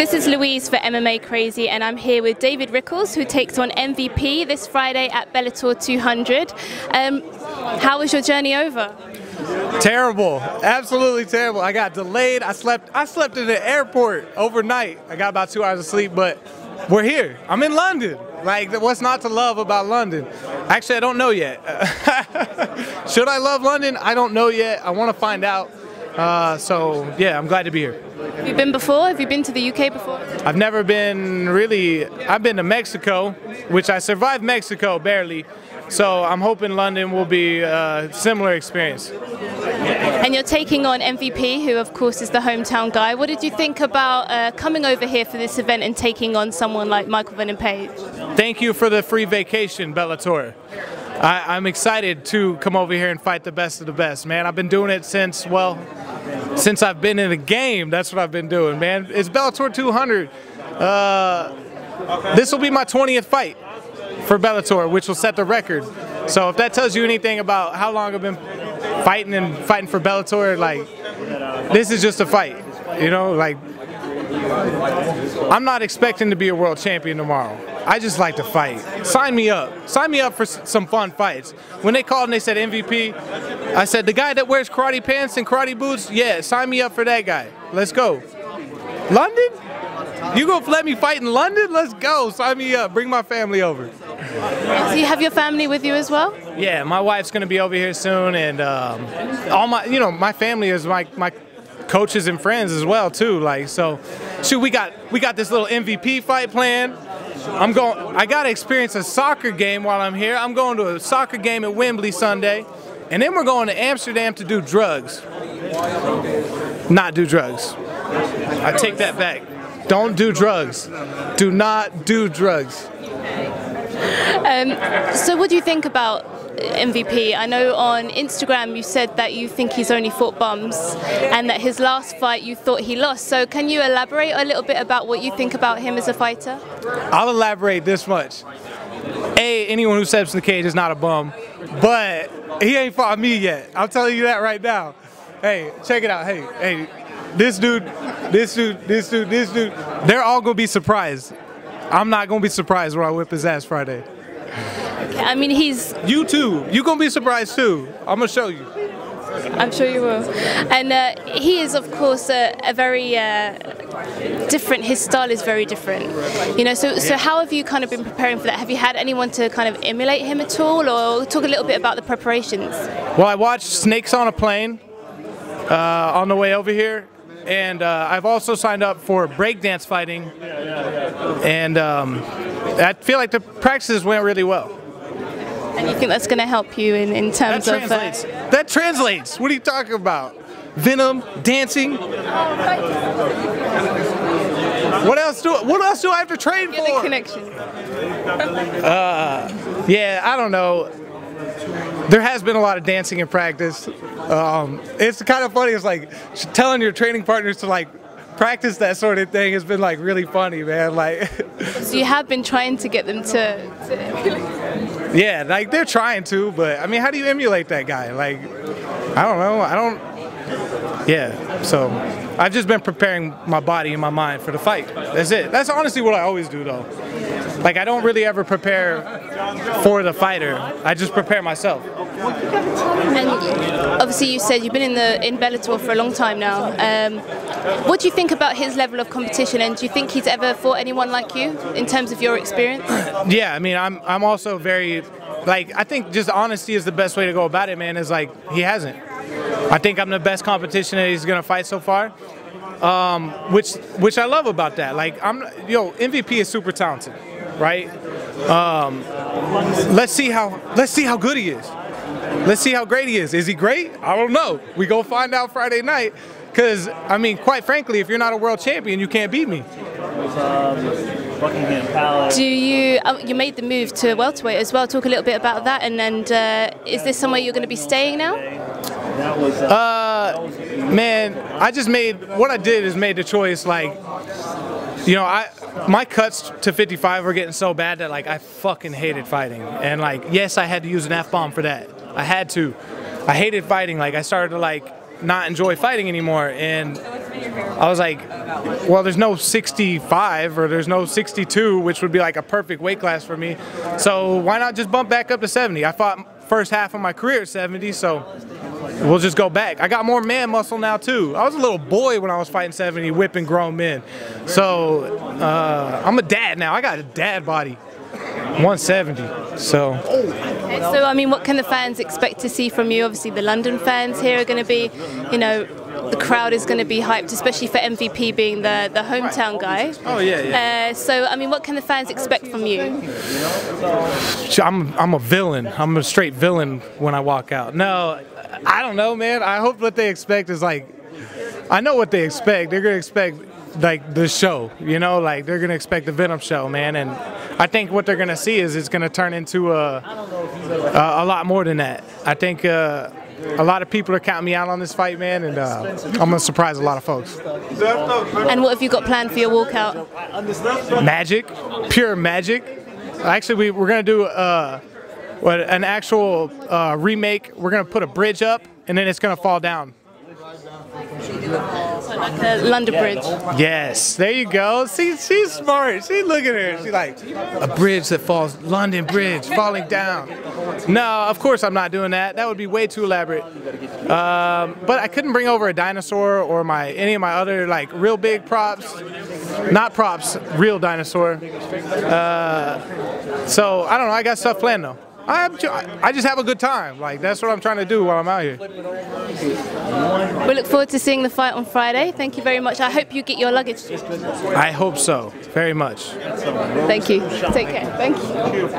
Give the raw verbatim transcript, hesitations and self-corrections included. This is Louise for M M A Crazy, and I'm here with David Rickles, who takes on M V P this Friday at Bellator two hundred. Um, how was your journey over? Terrible, absolutely terrible. I got delayed. I slept. I slept at the airport overnight. I got about two hours of sleep, but we're here. I'm in London. Like, what's not to love about London? Actually, I don't know yet. Should I love London? I don't know yet. I want to find out. Uh, so, yeah, I'm glad to be here. Have you been before? Have you been to the U K before? I've never been, really. I've been to Mexico, which I survived Mexico, barely. So I'm hoping London will be a similar experience. And you're taking on M V P, who of course is the hometown guy. What did you think about uh, coming over here for this event and taking on someone like Michael Venom Page? Thank you for the free vacation, Bellator. I, I'm excited to come over here and fight the best of the best, man. I've been doing it since, well, since I've been in the game. That's what I've been doing, man. It's Bellator two hundred. Uh, this will be my twentieth fight for Bellator, which will set the record. So if that tells you anything about how long I've been fighting and fighting for Bellator, like, this is just a fight, you know? Like, I'm not expecting to be a world champion tomorrow. I just like to fight. Sign me up. Sign me up for some fun fights. When they called and they said M V P, I said, the guy that wears karate pants and karate boots, yeah, sign me up for that guy. Let's go. London? You gonna let me fight in London? Let's go. Sign me up. Bring my family over. So you have your family with you as well? Yeah, my wife's gonna be over here soon, and um, all my, you know, my family is my my coaches and friends as well too. Like, so, shoot, we got we got this little M V P fight planned. I'm going. I gotta experience a soccer game while I'm here. I'm going to a soccer game at Wembley Sunday, and then we're going to Amsterdam to do drugs. Not do drugs. I take that back. Don't do drugs. Do not do drugs. Um, so what do you think about M V P? I know on Instagram you said that you think he's only fought bums and that his last fight you thought he lost. So can you elaborate a little bit about what you think about him as a fighter? I'll elaborate this much. A, anyone who steps in the cage is not a bum, but he ain't fought me yet. I'm telling you that right now. Hey, check it out. Hey, hey, this dude... This dude, this dude, this dude, they're all going to be surprised. I'm not going to be surprised when I whip his ass Friday. Okay, I mean, he's... You too. You're going to be surprised too. I'm going to show you. I'm sure you will. And uh, he is, of course, a, a very uh, different, his style is very different. You know, so, so how have you kind of been preparing for that? Have you had anyone to kind of emulate him at all, or talk a little bit about the preparations? Well, I watched Snakes on a Plane uh, on the way over here. And uh, I've also signed up for breakdance fighting, and um, I feel like the practices went really well. And you think that's going to help you in, in terms that translates. of... Uh... That translates. What are you talking about? Venom, dancing. What else do, what else do I have to train You're for? The connection. uh, yeah, I don't know. There has been a lot of dancing in practice. Um, it's kind of funny. It's like telling your training partners to like practice that sort of thing has been like really funny, man. Like, so you have been trying to get them to, to emulate. Yeah, like they're trying to, but I mean, how do you emulate that guy? Like, I don't know. I don't. Yeah. So I've just been preparing my body and my mind for the fight. That's it. That's honestly what I always do, though. Like, I don't really ever prepare for the fighter. I just prepare myself. And obviously, you said you've been in the in Bellator for a long time now. Um, what do you think about his level of competition? And do you think he's ever fought anyone like you in terms of your experience? Yeah, I mean, I'm I'm also very, like, I think just honesty is the best way to go about it, man. Is like, he hasn't. I think I'm the best competition that he's gonna fight so far. Um, which which I love about that. Like, I'm yo M V P is super talented. Right? Um, let's see how let's see how good he is. Let's see how great he is. Is he great? I don't know. We go find out Friday night. Because, I mean, quite frankly, if you're not a world champion, you can't beat me. Do you? Oh, you made the move to welterweight as well. Talk a little bit about that. And and uh, is this somewhere you're going to be staying now? Uh, man, I just made what I did is made the choice. Like, you know, I. My cuts to fifty-five were getting so bad that, like, I fucking hated fighting. And, like, yes, I had to use an F bomb for that. I had to. I hated fighting. Like, I started to, like, not enjoy fighting anymore. And I was like, well, there's no sixty-five or there's no sixty-two, which would be like a perfect weight class for me. So why not just bump back up to seventy? I fought first half of my career at seventy, so we'll just go back. I got more man muscle now too. I was a little boy when I was fighting seventy, whipping grown men. So uh, I'm a dad now. I got a dad body. one seventy. So. Okay, so I mean, what can the fans expect to see from you? Obviously, the London fans here are going to be, you know, the crowd is going to be hyped, especially for M V P being the the hometown guy. Oh yeah, yeah. Uh, so I mean, what can the fans expect from you? I'm I'm a villain. I'm a straight villain when I walk out. No, I don't know, man. I hope what they expect is like, I know what they expect. They're going to expect like the show, you know, like they're going to expect the Venom show, man, and I think what they're going to see is it's going to turn into a, a, a lot more than that. I think uh, a lot of people are counting me out on this fight, man, and uh, I'm going to surprise a lot of folks. And what have you got planned for your walkout? Magic. Pure magic. Actually, we, we're going to do uh, an actual uh, remake. We're going to put a bridge up, and then it's going to fall down. Like a London bridge. Yes, there you go. See, she's smart. She look at her. She's like, a bridge that falls, London bridge, falling down. No, of course I'm not doing that. That would be way too elaborate. Um, but I couldn't bring over a dinosaur or my any of my other like real big props. Not props, real dinosaur. Uh, so I don't know. I got stuff planned though. I just have a good time. Like, that's what I'm trying to do while I'm out here. We look forward to seeing the fight on Friday. Thank you very much. I hope you get your luggage. I hope so. Very much. Thank you. Take care. Thank you.